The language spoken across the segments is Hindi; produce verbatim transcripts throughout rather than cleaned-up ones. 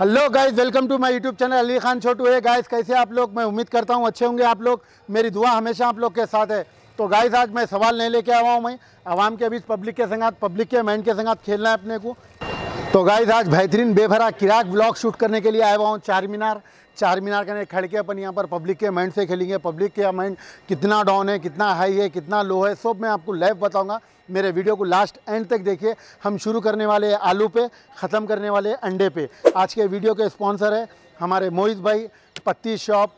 Hello guys, welcome to my YouTube channel Ali Khan Chhotu है। गाइस कैसे आप लोग? मैं उम्मीद करता हूँ अच्छे होंगे आप लोग। मेरी दुआ हमेशा आप लोग के साथ है। तो गाइस आज मैं सवाल नहीं लेके आया हूँ, मैं आवाम के बीच पब्लिक के संगात, पब्लिक के माइंड के संगात खेलना है अपने को। तो गाइस आज बेहतरीन बेभरा किराक ब्लॉग शूट करने के लिए आया हुआ हूँ चार मीनार। चार मीनार का खड़ के अपन यहाँ पर पब्लिक के माइंड से खेलेंगे। पब्लिक के माइंड कितना डाउन है, कितना हाई है, कितना लो है, सब मैं आपको लाइव बताऊँगा। मेरे वीडियो को लास्ट एंड तक देखिए। हम शुरू करने वाले हैं आलू पे, ख़त्म करने वाले अंडे पे। आज के वीडियो के स्पॉन्सर है हमारे मोहित भाई, पत्ती शॉप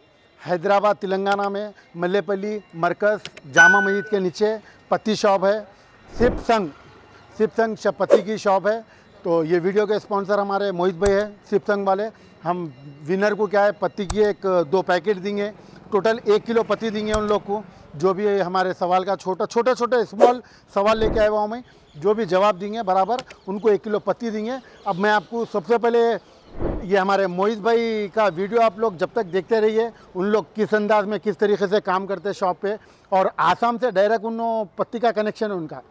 हैदराबाद तेलंगाना में, मल्ले पल्ली मरकज़ जामा मस्जिद के नीचे पत्ती शॉप है। सिपसॉन्ग सिपसॉन्ग शपत्ती की शॉप है। तो ये वीडियो के स्पॉन्सर हमारे मोहित भाई है सिपसॉन्ग वाले। हम विनर को क्या है, पत्ती की एक दो पैकेट देंगे, टोटल एक किलो पत्ती देंगे उन लोग को। जो भी हमारे सवाल का छोटा छोटे छोटे स्मॉल सवाल लेके आया हुआ हूँ मैं, जो भी जवाब देंगे बराबर उनको एक किलो पत्ती देंगे। अब मैं आपको सबसे पहले ये हमारे मोहित भाई का वीडियो आप लोग जब तक देखते रहिए, उन लोग किस अंदाज में किस तरीके से काम करते शॉप पे, और आसाम से डायरेक्ट उन पत्ती का कनेक्शन है उनका।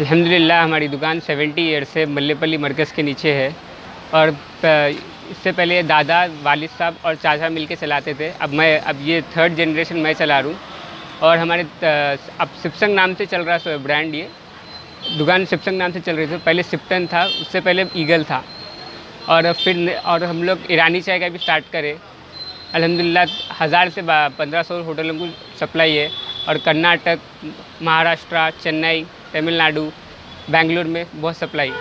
अल्हम्दुलिल्लाह हमारी दुकान सेवेंटी ईयर से मल्ले पल्ली मरकज़ के नीचे है, और इससे पहले दादा, वालिद साहब और चाचा मिलके चलाते थे। अब मैं अब ये थर्ड जनरेशन मैं चला रहा हूँ। और हमारे अब सिपसॉन्ग नाम से चल रहा है ब्रांड। ये दुकान सिपसॉन्ग नाम से चल रही थी, पहले सिप्टन था, उससे पहले ईगल था, और फिर और हम लोग ईरानी चाय का भी स्टार्ट करें। अल्हम्दुलिल्लाह हज़ार से पंद्रह सौ होटलों को सप्लाई है, और कर्नाटक, महाराष्ट्र, चन्नई, तमिलनाडु, बेंगलोर में बहुत सप्लाई।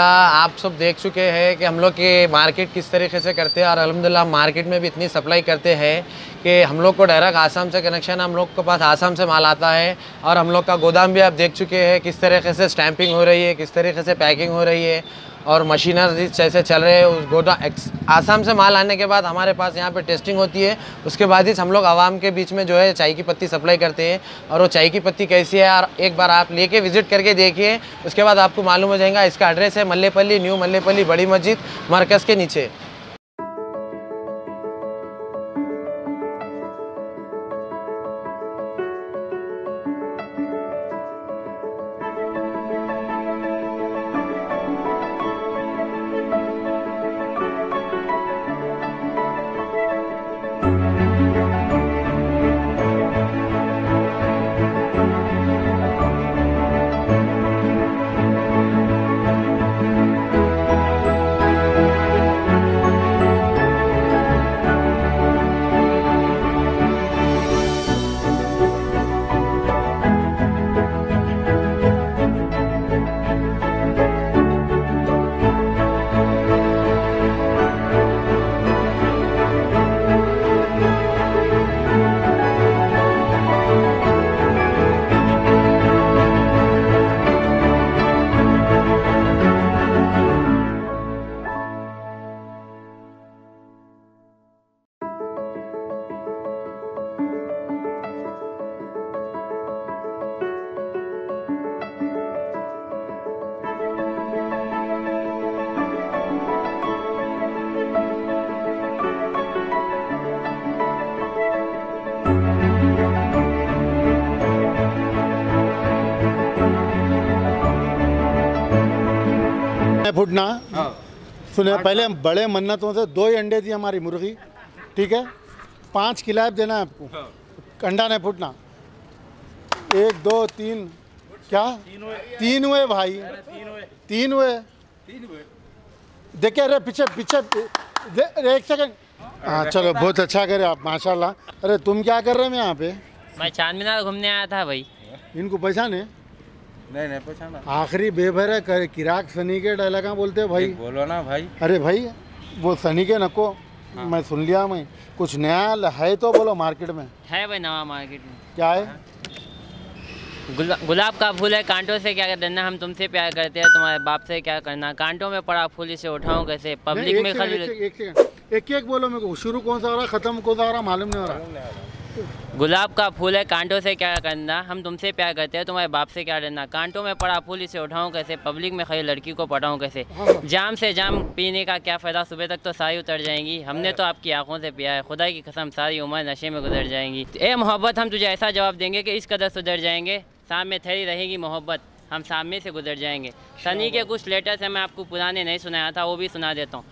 आप सब देख चुके हैं कि हम लोग के मार्केट किस तरीके से करते हैं, और अल्हम्दुलिल्लाह मार्केट में भी इतनी सप्लाई करते हैं कि हम लोग को डायरेक्ट आसाम से कनेक्शन, हम लोग के पास आसाम से माल आता है। और हम लोग का गोदाम भी आप देख चुके हैं किस तरीके से स्टैंपिंग हो रही है, किस तरीके से पैकिंग हो रही है, और मशीनरी जैसे चल रहे हैं उस गोदाम। आसाम से माल आने के बाद हमारे पास यहाँ पे टेस्टिंग होती है, उसके बाद ही हम लोग आवाम के बीच में जो है चाय की पत्ती सप्लाई करते हैं। और वो चाय की पत्ती कैसी है, और एक बार आप लेके विज़िट करके देखिए, उसके बाद आपको मालूम हो जाएगा। इसका एड्रेस है मल्लेपल्ली, न्यू मल्लेपल्ली बड़ी मस्जिद, मरकज़ के नीचे। फुटना सुने, पहले हम बड़े मन्नतों से दो ही अंडे दी हमारी मुर्गी, ठीक है, पाँच किलाब देना है आपको। अंडा नहीं फुटना, एक दो तीन, क्या तीन हुए भाई? तीन हुए, देखे। अरे पीछे पीछे एक सेकंड। हाँ चलो, बहुत अच्छा करे आप माशाल्लाह। अरे तुम क्या कर रहे हो यहाँ पे? मैं चार मीनार घूमने आया था भाई। इनको पहचाने नहीं? नहीं पहचाना। आखिरी बेभरा कर किराक सनी के डायलॉग बोलते भाई, बोलो ना भाई। अरे भाई वो सनी के नको। हाँ। मैं सुन लिया। मैं कुछ नया है तो बोलो, मार्केट में है भाई नवा? मार्केट में क्या है? हाँ। गुला, गुलाब का फूल है, कांटों से क्या कर देना, हम तुमसे प्यार करते हैं तुम्हारे बाप से क्या करना, कांटों में पड़ा फूल इसे उठाऊं कैसे, पब्लिक में खरीद। एक एक बोलो, मेरे को शुरू कौन सा हो रहा, खत्म कौन सा हो रहा, मालूम नहीं हो रहा। गुलाब का फूल है, कांटों से क्या करना, हम तुमसे प्यार करते हैं तुम्हारे बाप से क्या लेना, कांटों में पड़ा फूल इसे उठाऊं कैसे, पब्लिक में खड़ी लड़की को पटाऊं कैसे। जाम से जाम पीने का क्या फ़ायदा, सुबह तक तो सारी उतर जाएंगी, हमने तो आपकी आंखों से पिया है, खुदा की कसम सारी उम्र नशे में गुजर जाएंगी। ए मोहब्बत, हम तुझे ऐसा जवाब देंगे कि इस कदर सुधर जाएंगे, सामने थरी रहेगी मोहब्बत, हम सामने से गुजर जाएंगे। सनी के कुछ लेटर्स हैं, मैं आपको पुराने नहीं सुनाया था, वो भी सुना देता हूँ।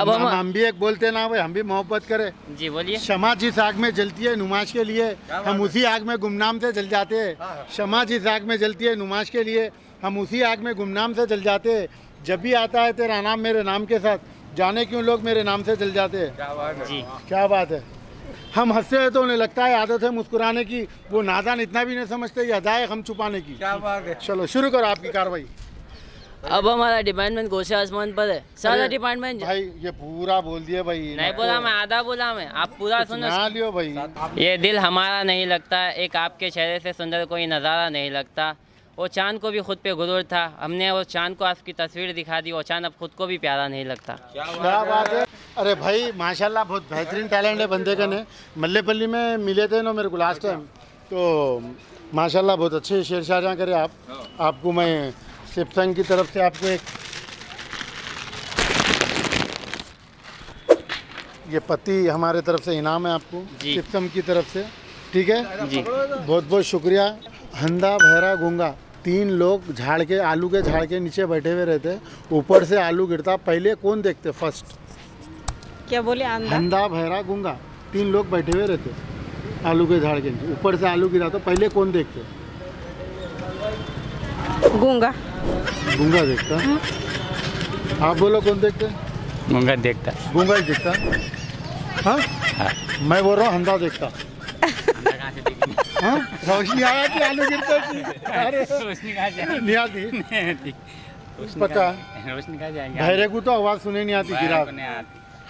अब हम हम भी एक बोलते ना भाई, हम भी मोहब्बत करें जी। बोलिए। क्षमा जिस आग में जलती है नुमाइश के लिए, हम उसी आग में गुमनाम से जल जाते हैं। क्षमा जिस आग में जलती है नुमाइश के लिए, हम उसी आग में गुमनाम से जल जाते हैं। जब भी आता है तेरा नाम मेरे नाम के साथ, जाने क्यों लोग मेरे नाम से जल जाते हैं। क्या बात है जी, क्या बात है। हम हंसते हैं तो उन्हें लगता है आदत है मुस्कुराने की, वो नादान इतना भी नहीं समझते ये अदा है हम छुपाने की। क्या बात है। चलो शुरू करो आपकी कार्रवाई। अब हमारा डिपार्टमेंट गोशे आसमान पर है सारा डिपार्टमेंट। भाई ये पूरा बोल दिया भाई, नहीं बोला मैं, आधा बोला मैं, आप पूरा सुना लियो भाई। ये दिल हमारा नहीं लगता, एक आपके चेहरे से सुंदर कोई नज़ारा नहीं लगता। वो चांद को भी खुद पे गुरूर था, हमने वो चांद को आपकी तस्वीर दिखा दी, वो चांद अब खुद को भी प्यारा नहीं लगता। क्या बात है। अरे भाई माशाल्लाह बहुत बेहतरीन टैलेंट है बंदे का ने। मल्ले पल्ली में मिले थे ना मेरे को लास्ट टाइम, तो माशाल्लाह बहुत अच्छे शेर शायरी करे आप। आपको मैं सिपसॉन्ग की तरफ से आपको एक ये पति हमारे तरफ से इनाम है आपको सिपसॉन्ग की तरफ से, ठीक है जी। बहुत बहुत शुक्रिया। हंदा भैरा गूंगा, तीन लोग झाड़ के आलू के झाड़ के नीचे बैठे हुए रहते, ऊपर से आलू गिरता, पहले कौन देखते फर्स्ट? क्या बोले? हंदा भैरा गूंगा, तीन लोग बैठे हुए रहते आलू के झाड़ के नीचे, ऊपर से आलू गिरा तो पहले कौन देखते? गूंगा। गूंगा देखता। आप बोलो कौन देखते? गूंगा देखता। गूंगा ही देखता। हाँ मैं बोल रहा हूँ हंदा देखता। हाँ रोशनी आया कि आलू गिरता थी? नहीं आती पता, रोशनी कहाँ जाएगी, भैरे को तो आवाज़ सुने नहीं आती, गिरा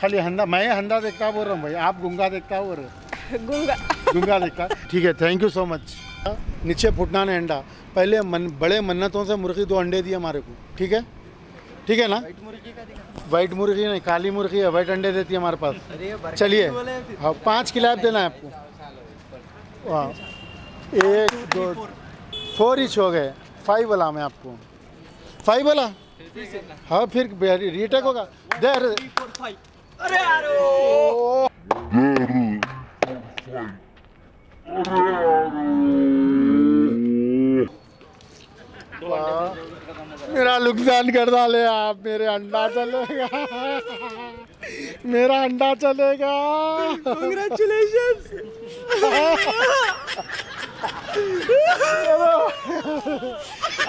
खाली हंदा। मैं हंदा देखता बोल रहा हूँ भाई, आप गूंगा देखता बोल रहे हो। गूंगा गूंगा देखता। ठीक है, थैंक यू सो मच। नीचे फुटना ने अंडा, पहले मन, बड़े मन्नतों से मुर्गी दो अंडे दिए हमारे को, ठीक है ठीक है ना। वाइट मुर्गी नहीं, काली मुर्गी है, वाइट अंडे देती है हमारे पास। चलिए हाँ, पाँच किलाब देना है आपको। हाँ एक दो फोर इंच हो गए, फाइव वाला में आपको फाइव वाला। हाँ फिर रिटेक होगा। मेरा नुकसान कर डाले आप, मेरे अंडा चलेगा, मेरा अंडा चलेगा। कांग्रेचुलेशंस।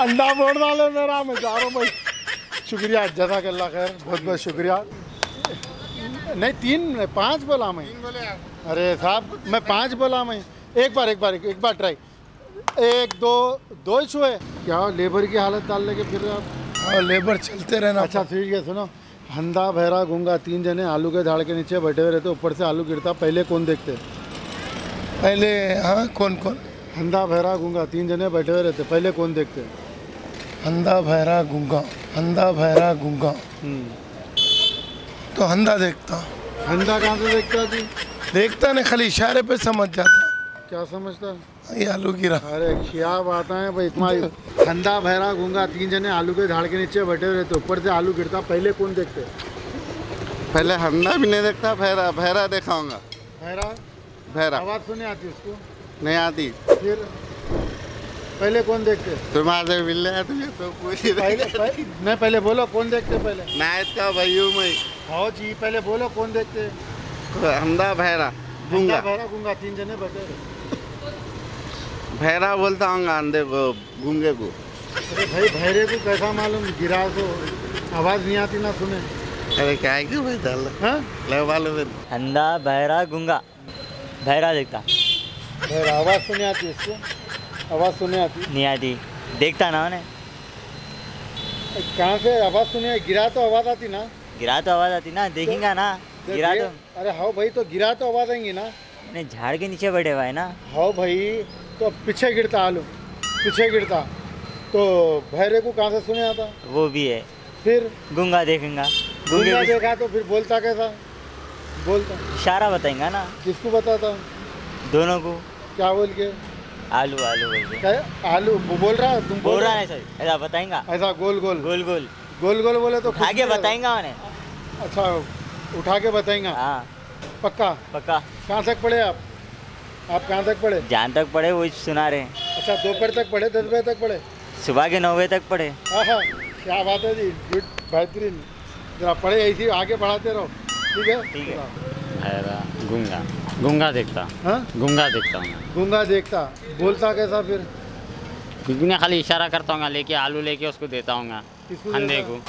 अंडा फोड़ डाले मेरा, मैं जा रहा हूँ भाई। शुक्रिया, जज़ाकल्लाह खैर, बहुत बहुत शुक्रिया। नहीं तीन पाँच बोला मैं, अरे साहब मैं पाँच बोला मैं। एक बार एक बार एक, एक बार ट्राई। एक दो दो छुए। क्या लेबर की हालत डाल लेके फिर आप। और लेबर चलते रहना। अच्छा ठीक है, सुनो हंदा भैरा गूंगा, तीन जने आलू के झाड़ के नीचे बैठे हुए रहते, ऊपर से आलू गिरता, पहले कौन देखते? पहले हाँ कौन कौन? हंदा भैरा गूंगा, तीन जने बैठे हुए रहते, पहले कौन देखते? हंदा भैरा गूंगा, हंदा भैरा गूंगा तो हंदा देखता। हंदा कहाँ से देखता जी? देखता नहीं, खाली इशारे पे समझ जाता। क्या समझता? ये आलू गिरा। अरे क्या बात है भाई, इतना ठंडा भैरा गूंगा, तीन जने आलू के झाड़ के नीचे बैठे हुए रहते, ऊपर से आलू गिरता, पहले कौन देखते? पहले हंडा भी नहीं देखता, भैरा भैरा देखाऊंगा। भैरा भैरा आवाज़ सुनी आती उसको? नहीं आती। फिर पहले कौन देखते? तुम्हारे मिल रहा है तुझे तो पूछ रहे। नहीं पहले बोलो कौन देखते? पहले नायत का भैयू मई। हाँ जी पहले बोलो कौन देखते? हंडा भैरा गूंगा, भैरा गूंगा, तीन जने बैठे रहते। भैरा बोलता हूँगा अंधे को, गूंगे को। अरे भाई भैरे को कैसा मालूम, गिरा तो आवाज़ नहीं आती ना सुने। अरे क्या है क्यों भाई डाल वालों में। अंधा भैरा गूंगा, भैरा देखता। भैरा आवाज़ सुने आती उसको? आवाज़ सुने आती नहीं आती, देखता ना उन्हें। कहाँ से आवाज़ सुने? गिरा तो आवाज़ आती ना। गिरा तो आवाज़ आती ना, देखेंगे ना गिरा तो। अरे हाँ भाई तो गिरा तो आवाज़ आएंगी ना, झाड़ के नीचे बैठे हुआ है ना। हाँ भाई तो पीछे गिरता आलू, पीछे गिरता तो भैरे को कहाँ से सुने आता? वो भी है। फिर गूंगा देखेंगे, गूंगा देखा तो फिर बोलता कैसा? बोलता इशारा बताएंगा ना। किसको बताता? दोनों को। क्या बोल के? आलू आलू बोल के। आलू बोल रहा है, तुम बोल, बोल रहा है सर, ऐसा बताएंगा, ऐसा गोल गोल गोल गोल गोल गोल बोले तो आगे बताएंगा उन्हें। अच्छा उठा के बताएंगा। हाँ पक्का पक्का। कहाँ तक पढ़े आप? आप कहाँ तक पढ़े? जहाँ तक पढ़े वही सुना रहे हैं। अच्छा दोपहर तक पढ़े, दस बजे तक पढ़े? सुबह के नौ बजे तक पढ़े। क्या बात है जी, बेहतरीन। जरा पढ़े ऐसी आगे बढ़ाते रहो। ठीक है ठीक है। गूंगा गूंगा देखता हाँ गूंगा देखता हूँ। गूंगा देखता बोलता कैसा फिर? कुछ भी नहीं, खाली इशारा करता हूँ, लेके आलू लेके उसको देता हूँ। अंधे को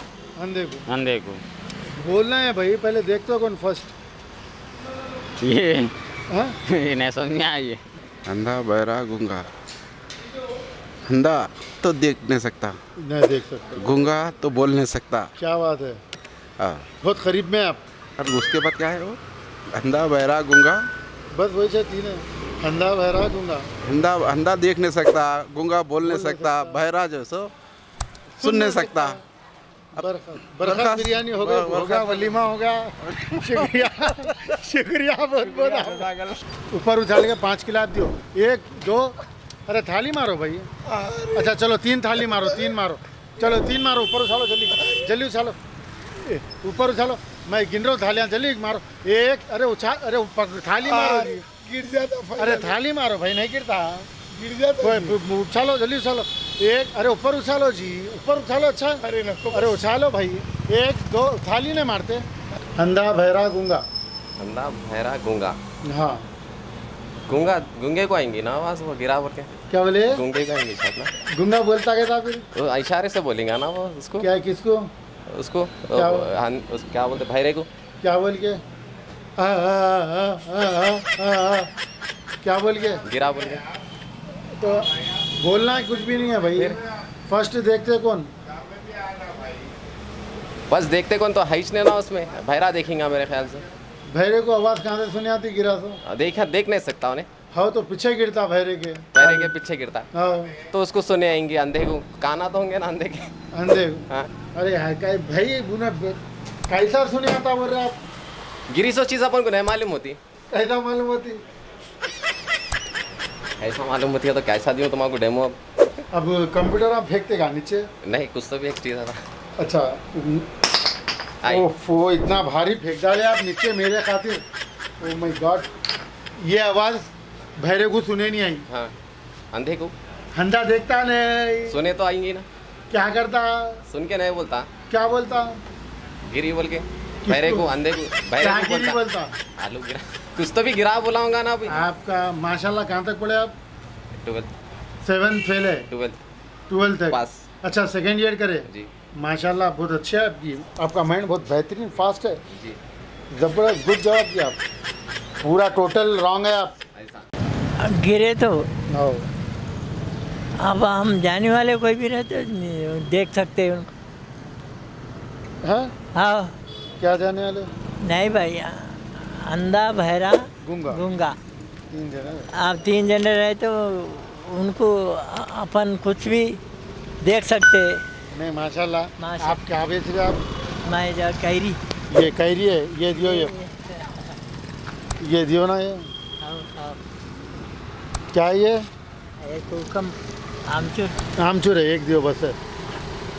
अंधे को अंधे को बोलना है भाई, पहले देखते हो कौन फर्स्ट। ये हाँ ये नहीं समझ में आई। अंधा बहरा गूंगा। अंधा तो देख नहीं सकता, नहीं देख सकता। गूंगा तो बोल नहीं सकता। क्या बात है, बहुत करीब में आप। और उसके बाद क्या है वो? अंधा बहरा गूंगा, बस वही से तीन है। अंधा बहरा गूंगा। अंधा अंधा देख नहीं सकता, गूंगा बोल नहीं सकता, बहरा जो सो सुन नहीं सकता। बरखा बिरयानी हो गया, होगा वलीमा हो गया। शुक्रिया शुक्रिया बहुत बहुत। ऊपर उछाल के पाँच किलो दियो। एक दो, अरे थाली मारो भाई। अच्छा चलो तीन थाली मारो, तीन मारो, चलो तीन मारो। ऊपर उछालो जल्दी जल्दी उछालो, ऊपर उछालो। मैं गिन रहा हूँ थालियाँ, जल्दी मारो। एक, अरे उछाल, अरे थाली मारो। गिर जाता, अरे थाली मारो भाई, नहीं गिरता, गिर जाता। उछालो जल्दी उछालो। एक, अरे ऊपर उछालो जी, ऊपर उछालो। अच्छा अरे ना, अरे उछालो भाई। एक दो, थाली ने मारते। अंधा भैरा गूंगा। अंधा भैरा गूंगा। हाँ गूंगा, गूंगे को आएंगी ना आवाज़, वो गिरा बोल के। क्या बोले? गूंगे को आएंगी ना। गूंगा बोलता कैसा फिर? इशारे से बोलेंगे ना वो उसको। क्या किसको? उसको क्या, उस, क्या बोलते भैरे को? क्या बोल के? क्या बोल के? गिरा बोल के। तो बोलना कुछ भी नहीं है भाई। फर्स्ट देखते कौन? बस देखते कौन तो हाइच ने ना, उसमें भैरा देखेंगे मेरे ख्याल से। भैरे को आवाज़ कहाँ से सुनी आती? गिरा तो देखा, देख नहीं सकता उन्हें। हाँ तो पीछे गिरता, भैरे के भैरे के पीछे गिरता। हाँ तो उसको सुने आएंगे। अंधे को काना तो होंगे ना, अंधे के अंधे को। हाँ अरे हाँ भाई बुना कैसा सुने आता बोल रहे आप? गिरी सो चीज़ अपन को नहीं मालूम होती। कैसा मालूम होती? ऐसा मालूम होती है तो कैसा दियो तुम्हारे डेमो। अब अब कंप्यूटर आप फेंकते का नीचे? नहीं कुछ तो भी एक चीज़ था। अच्छा ओफो इतना भारी फेंक डाले आप नीचे मेरे खातिर। Oh my God. ये आवाज़ भैरे को सुने नहीं आई। हाँ अंधे को? अंधा देखता नहीं, सुने तो आएंगी ना। क्या करता? सुन के नहीं बोलता। क्या बोलता? गिरी बोल के भैरे को, अंधे को भैरे को बोलता। आलू गिरा, कुछ तो भी गिरा बुलाऊंगा ना। आपका माशाल्लाह कहाँ तक पढ़े आप? ट्वेल्थ। सेवन फेल है? Twelfth twelfth pass. अच्छा सेकेंड ईयर करे जी। माशाल्लाह बहुत अच्छे है आपकी, आपका माइंड बहुत बेहतरीन फास्ट है जी। जबरदस्त गुड जॉब किया आप। पूरा टोटल रॉन्ग है आप। ऐसा गिरे तो अब हम जाने वाले कोई भी रहते देख सकते हैं। हाँ हाँ क्या जाने वाले? नहीं भाई अंधा बहरा गूंगा गूंगा तीन जने। आप तीन जने रहे तो उनको अपन कुछ भी देख सकते नहीं। माशाल्लाह। आप क्या बेच रहे आप? मैं जा कैरी। ये कैरी है, ये दियो, ये ये दियो ना। ये क्या है? ये कम आमचूर। आमचूर है एक दियो बस है।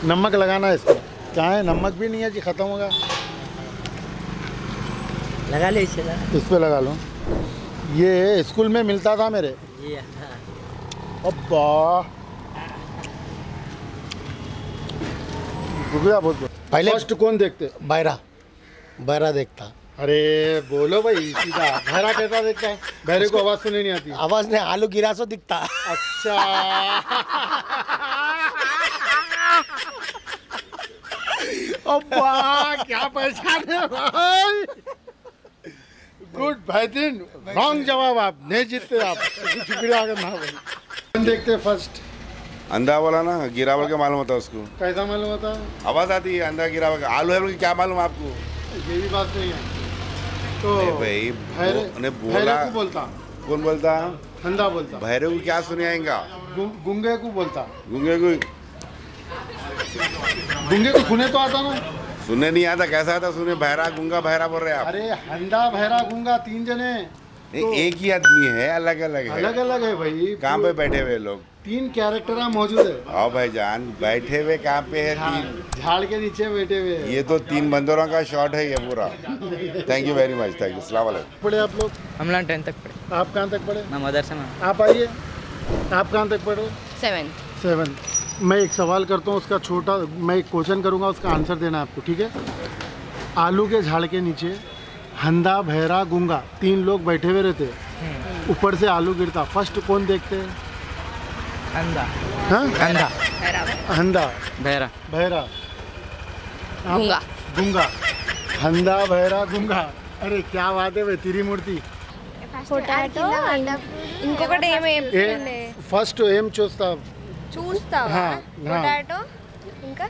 नमक लगाना है इसको। क्या है? नमक भी नहीं है जी, ख़त्म होगा। लगा ले इसे, इस पर लगा लो। ये स्कूल में मिलता था मेरे। अब्बा शुक्रिया बहुत बहुत। पहले फर्स्ट कौन देखते? बहरा बहरा देखता। अरे बोलो भाई सीधा। बहरा कैसा देखता है? बहरे को आवाज़ सुनने नहीं आती। आवाज़ नहीं, आलू गिरा सो दिखता। अच्छा अब्बा क्या पहचान है भाई। गुड बेहतरीन, रॉन्ग जवाब आप नहीं जीतते आप। शुक्रिया। हम देखते हैं फर्स्ट अंधा वाला ना, गिरावल का मालूम होता है उसको। कैसा मालूम होता? आवाज़ आती है अंधा गिरावल का। आलू है क्या मालूम आपको? ये भी बात नहीं है तो भाई। भैरे बोला को बोलता। कौन बोलता? अंधा बोलता। भैरे को क्या सुने आएगा? गूंगे को बोलता। गूंगे को गूंगे को सुने तो आता ना। सुने नहीं आता। कैसा आता सुने? बहरा गूंगा बहरा बोल रहे आप। अरे अंधा बहरा गूंगा तीन जने तो एक ही आदमी है। अलग अलग है, अलग अलग है भाई। कहाँ पे बैठे हुए लोग? तीन कैरेक्टर मौजूद है। हाँ भाई जान बैठे हुए कहाँ पे है? तीन झाड़ के नीचे बैठे हुए। ये तो तीन बंदरों का शॉट है ये पूरा। Thank you very much, thank you. अस्सलाम वालेकुम। पढ़े आप लोग? हम लोग टेंथ तक पढ़े। आप कहाँ तक पढ़े? मैं मदरसे में। आप आइए, आप कहाँ तक पढ़े? Seven seven. मैं एक सवाल करता हूँ, उसका छोटा मैं एक क्वेश्चन करूँगा, उसका आंसर देना आपको, ठीक है। आलू के झाड़ के नीचे हंदा भैरा गूंगा तीन लोग बैठे हुए रहते, ऊपर से आलू गिरता, फर्स्ट कौन देखते हैं? हंदा। हाँ, हंदा हंदा भैरा भैरा गूंगा गूंगा हंदा भैरा गूंगा। अरे क्या बात है भाई, तेरी मूर्ति। फर्स्ट एम चूसता चूसता हाँ, पोटैटो इनका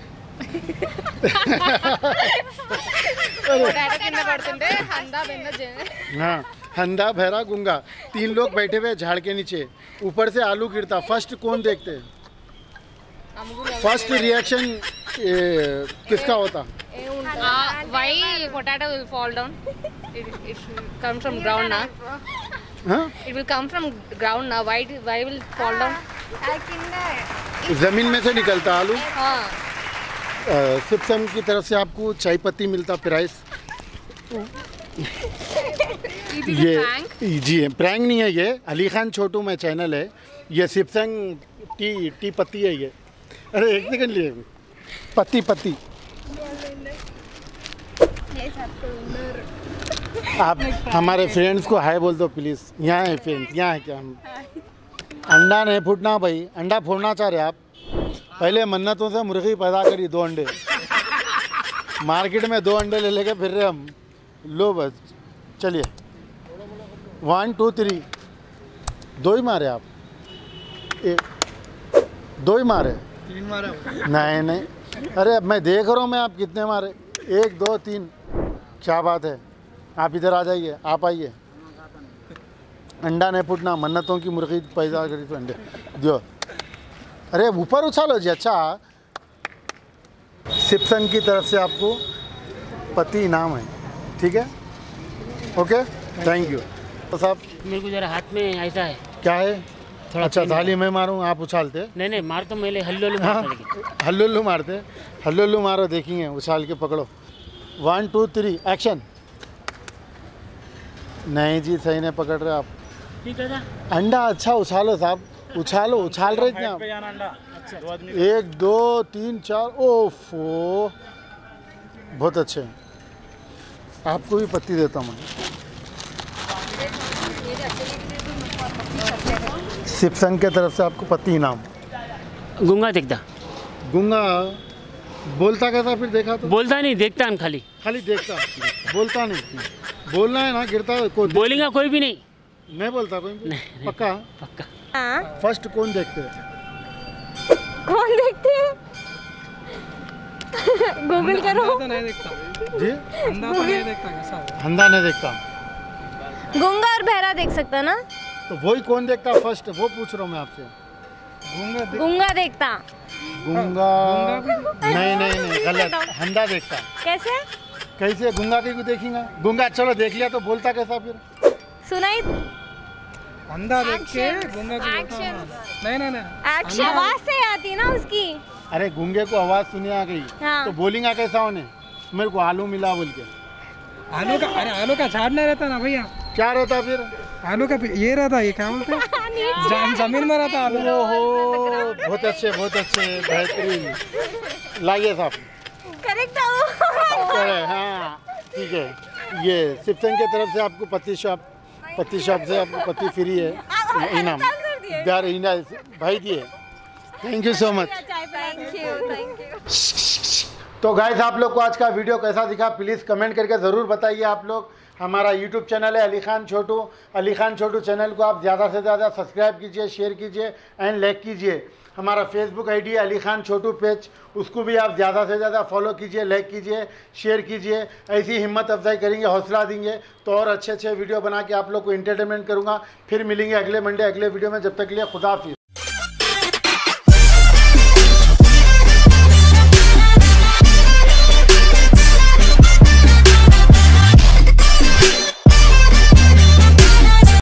पोटैटो किन्ना पड़तुंडे हंदा बेंदा जेने हां हंदा भैरा गूंगा तीन लोग बैठे हुए झाड़ के नीचे, ऊपर से आलू गिरता, फर्स्ट कौन देखते हैं? फर्स्ट रिएक्शन किसका होता? Why potato will fall down, it comes from ground ना। हाँ, it will come from ground ना, why why will fall down, जमीन में से निकलता आलू। हाँ, सिपसॉन्ग की तरफ से आपको चाय पत्ती मिलता प्राइस। ये जी प्रैंक नहीं है, ये अली खान छोटू में चैनल है, ये सिपसॉन्ग टी टी पत्ती है ये। अरे एक सेकंड लिए पत्ती पत्ती आप हमारे फ्रेंड्स को हाय बोल दो प्लीज़। यहाँ है फ्रेंड्स, यहाँ है क्या? हम अंडा नहीं फूटना भाई, अंडा फोड़ना चाह रहे आप? पहले मन्नतों से मुर्गी पैदा करी, दो अंडे मार्केट में दो अंडे ले लेके फिर रहे हम। लो बस चलिए, वन टू थ्री। दो ही मारे आप, ए, दो ही मारे, तीन मारे नहीं नहीं। अरे अब मैं देख रहा हूँ मैं आप कितने मारे, एक दो तीन। क्या बात है, आप इधर आ जाइए, आप आइए। अंडा नहीं फूटना, मन्नतों की मुर्गी पैदा करी तो अंडे दियो। अरे ऊपर उछालो जी। अच्छा, सिपसॉन्ग की तरफ से आपको पति इनाम है, ठीक है, ओके, थैंक यू। तो साहब मेरे को जरा हाथ में ऐसा है, क्या है थोड़ा? अच्छा, थाली मैं मारूँ आप उछालते? नहीं नहीं, मार तो मेरे हल्लुल्लू। हाँ, हल्लुल्लू मारते, हल्लुल्लू मारो, देखेंगे उछाल के पकड़ो। One two three action. नहीं जी, सही नहीं पकड़ रहे आप। ठीक है, अंडा अच्छा उछालो साहब, उछालो, उछाल रहे थे आप। एक दो तीन चार, ओफो बहुत अच्छे हैं। आपको भी पत्ती देता हूँ मैं, सिपसॉन्ग के तरफ से आपको पत्ती इनाम। गूंगा देखता, गूंगा बोलता कैसा फिर? देखा तो बोलता नहीं, देखता हम, खाली खाली देखता, बोलता नहीं। बोलना है ना, गिरता कोई बोलेगा, कोई भी नहीं नहीं बोलता कोई भी। नहीं, पक्का पक्का। हाँ, फर्स्ट कौन देखते है? कौन देखते है? गूगल करो। अंधा नहीं देखता जी, अंधा नहीं देखता, कैसा अंधा नहीं देखता? गूंगा और बहरा देख सकता ना, तो वही कौन देखता फर्स्ट, वो पूछ रहा हूँ मैं आपसे। गूंगा देखता, गूंगा नहीं नहीं नहीं गलत, अंधा देखता। कैसे कैसे गूंगा के को देखेंगे? गूंगा चलो देख लिया, तो बोलता कैसा फिर? सुनाई अंधा देख के गूंगा को एक्शन नहीं नहीं नहीं, एक्शन आवाज से आती ना उसकी। अरे गूंगे को आवाज सुनी आ गई। हाँ, तो बोलिंगा कैसा होने? मेरे को आलू मिला बोल के। आलू का, अरे आलू का झाड़ नहीं रहता ना भैया, क्या रहता फिर? आलू का ये रहता, ये क्या बोलते, जमीन में रहता आलू। ओहो बहुत अच्छे बहुत अच्छे, बेहतरीन, लाइए साहब। हाँ ठीक है, ये सिपसॉन्ग के तरफ से आपको पति शॉप, पति शॉप से आपको पति फ्री है इनाम। यार इना भाई दिए, थैंक यू सो मच। तो गाइस, आप लोग को आज का वीडियो कैसा दिखा प्लीज़ कमेंट करके ज़रूर बताइए। आप लोग हमारा यूट्यूब चैनल है अली खान छोटू, अली खान छोटू चैनल को आप ज़्यादा से ज़्यादा सब्सक्राइब कीजिए, शेयर कीजिए एंड लाइक कीजिए। हमारा फेसबुक आईडी है अली खान छोटू पेज, उसको भी आप ज़्यादा से ज़्यादा फॉलो कीजिए, लाइक कीजिए, शेयर कीजिए। ऐसी हिम्मत अफजाई करेंगे, हौसला देंगे, तो और अच्छे अच्छे वीडियो बना के आप लोग को एंटरटेनमेंट करूँगा। फिर मिलेंगे अगले मंडे अगले वीडियो में, जब तक के लिए खुदा हाफिज़।